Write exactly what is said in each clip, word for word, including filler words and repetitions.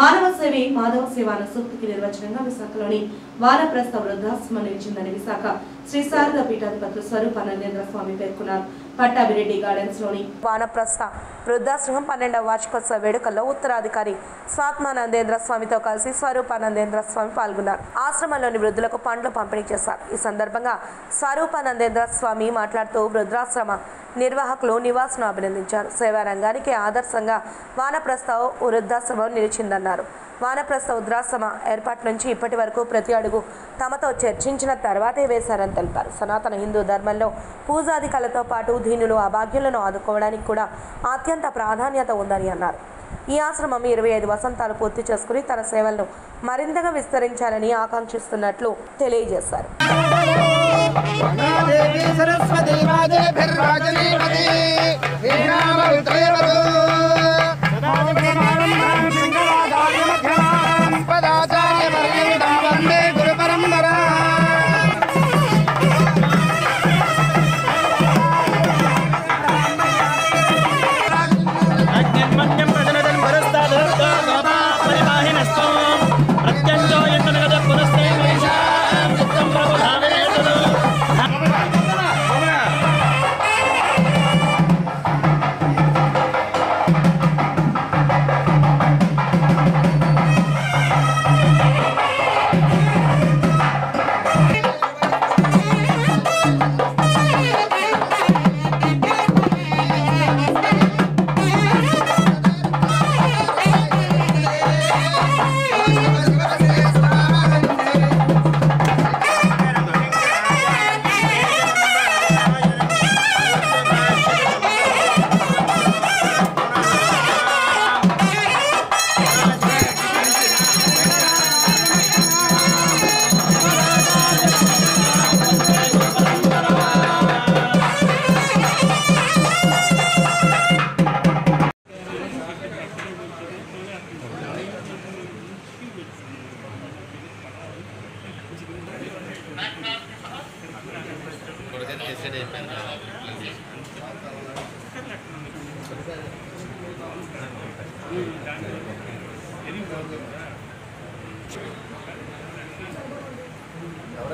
మానవ సేవే మాధవ సేవ అనే సూక్తికి నిర్వచనంగా విశాఖలోని వానప్రస్థ వృద్ధాశ్రమం నిలిచిందని విశాఖ శ్రీ శారద పీఠాధిపతులు స్వరూపానందేంద్ర స్వామి పేర్కొన్నారు. పట్టాభిరెడ్డి గార్డెన్స్ లోని వానప్రస్థ వృద్ధాశ్రమం పన్నెండవ వార్షికోత్సవ వేడుకల్లో ఉత్తరాధికారి స్వాత్మానందేంద్ర స్వామితో కలిసి స్వరూపానందేంద్ర స్వామి పాల్గొన్నారు. ఆశ్రమంలోని వృద్ధులకు పండ్లు పంపిణీ చేశారు. ఈ సందర్భంగా స్వరూపానందేంద్ర స్వామి మాట్లాడుతూ వృద్ధాశ్రమ నిర్వాహకులు నివాసును అభినందించారు. సేవా రంగానికి ఆదర్శంగా వానప్రస్థ వృద్ధాశ్రమం నిలిచిందన్నారు. వానప్రస్థ వృద్ధాశ్రమ ఏర్పాటు నుంచి ఇప్పటి వరకు ప్రతి అడుగు తమతో చర్చించిన తర్వాతే వేశారని తెలిపారు. సనాతన హిందూ ధర్మంలో పూజాధికాలతో పాటు దీనులు అభాగ్యులను ఆదుకోవడానికి కూడా అత్యంత ప్రాధాన్యత ఉందని అన్నారు. ఈ ఆశ్రమం ఇరవై ఐదు వసంతాలు పూర్తి చేసుకుని తన సేవలను మరింతగా విస్తరించాలని ఆకాంక్షిస్తున్నట్లు తెలియజేశారు.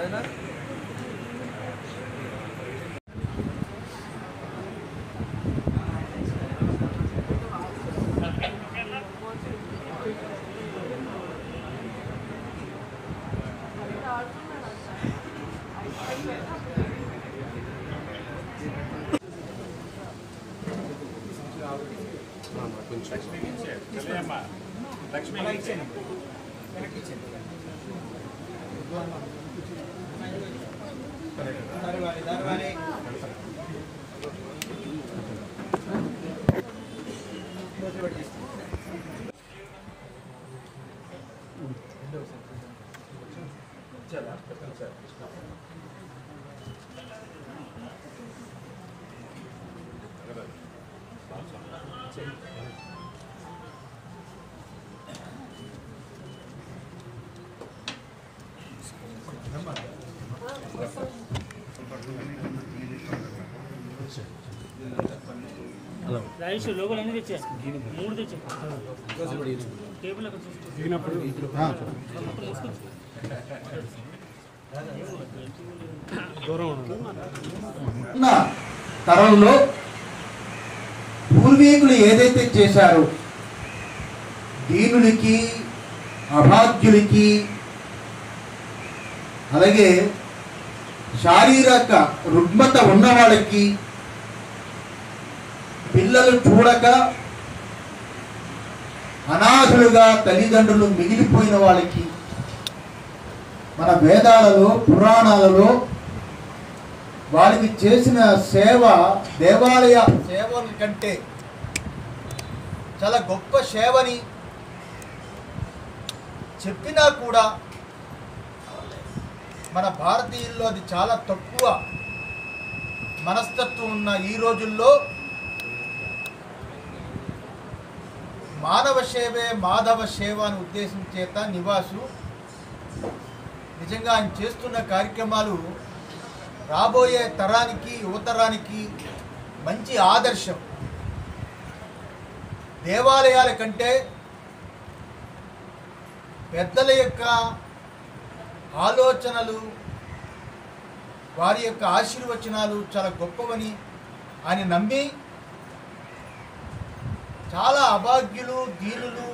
ఎవరైనా चलो राइस लोगों ने दिच्छे, मूड दिच्छे, टेबल का कुछ, गिना पड़े, हाँ, ना तरह लो, पूर्वी कुल ये देते चेसारो, दीन लिकी, अभाग्य लिकी, अलगे शारीरक रुग्मत उन्नवाड़की పిల్లలు చూడక అనాథులుగా తల్లిదండ్రులు మిగిలిపోయిన వాళ్ళకి మన వేదాలలో పురాణాలలో వారికి చేసిన సేవ దేవాలయ సేవ కంటే చాలా గొప్ప సేవని చెప్పినా కూడా మన భారతీయుల్లో అది చాలా తక్కువ మనస్తత్వం ఉన్న ఈ రోజుల్లో మానవ సేవే మాధవ సేవ అని ఉద్దేశం చేత నివాసు నిజంగా ఆయన చేస్తున్న కార్యక్రమాలు రాబోయే తరానికి యువతరానికి మంచి ఆదర్శం. దేవాలయాల కంటే పెద్దల యొక్క ఆలోచనలు వారి యొక్క ఆశీర్వచనాలు చాలా గొప్పవని ఆయన నమ్మి చాలా అభాగ్యులు దీనులు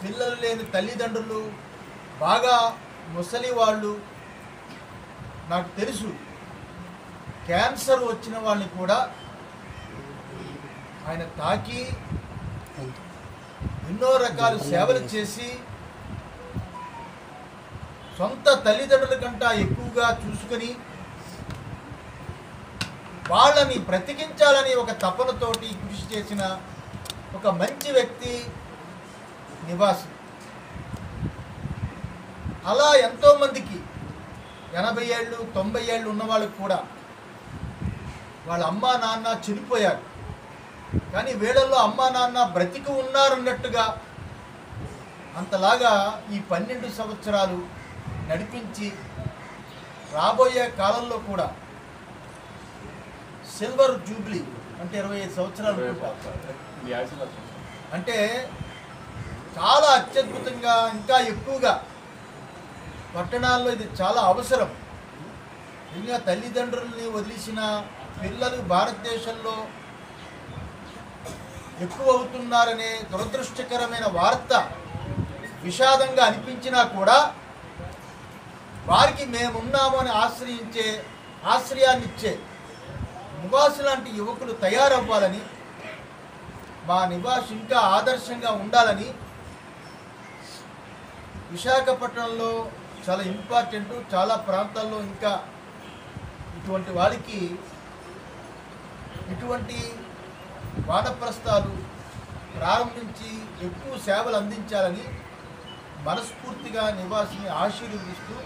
పిల్లలు లేని తల్లిదండ్రులు బాగా ముసలి వాళ్ళు నాకు తెలుసు క్యాన్సర్ వచ్చిన వాళ్ళని కూడా ఆయన తాకి ఎన్నో రకాల సేవలు చేసి సొంత తల్లిదండ్రుల కంటే ఎక్కువగా చూసుకొని వాళ్ళని బ్రతికించాలని ఒక తపనతోటి కృషి చేసిన ఒక మంచి వ్యక్తి నివాసి. అలా ఎంతోమందికి ఎనభై ఏళ్ళు తొంభై ఏళ్ళు ఉన్న వాళ్ళకి కూడా వాళ్ళ అమ్మా నాన్న చనిపోయారు, కానీ వీళ్ళల్లో అమ్మా నాన్న బ్రతికి ఉన్నారన్నట్టుగా అంతలాగా ఈ పన్నెండు సంవత్సరాలు నడిపించి రాబోయే కాలంలో కూడా సిల్వర్ జూబ్లీ అంటే ఇరవై ఐదు సంవత్సరాలు అంటే చాలా అత్యద్భుతంగా ఇంకా ఎక్కువగా పట్టణాల్లో ఇది చాలా అవసరం. ఇంకా తల్లిదండ్రులని వదిలేసిన పిల్లలు భారతదేశంలో ఎక్కువ అవుతున్నారనే దురదృష్టకరమైన వార్త విషాదంగా అనిపించినా కూడా వారికి మేమున్నాము అని ఆశ్రయించే ఆశ్రయాన్ని ఇచ్చే నివాసు లాంటి యువకులు తయారవ్వాలని, మా నివాసు ఇంకా ఆదర్శంగా ఉండాలని విశాఖపట్నంలో చాలా ఇంపార్టెంట్, చాలా ప్రాంతాల్లో ఇంకా ఇటువంటి వాళ్ళకి ఇటువంటి వానప్రస్థాలు ప్రారంభించి ఎక్కువ సేవలు అందించాలని మనస్ఫూర్తిగా నివాసిని ఆశీర్వదిస్తూ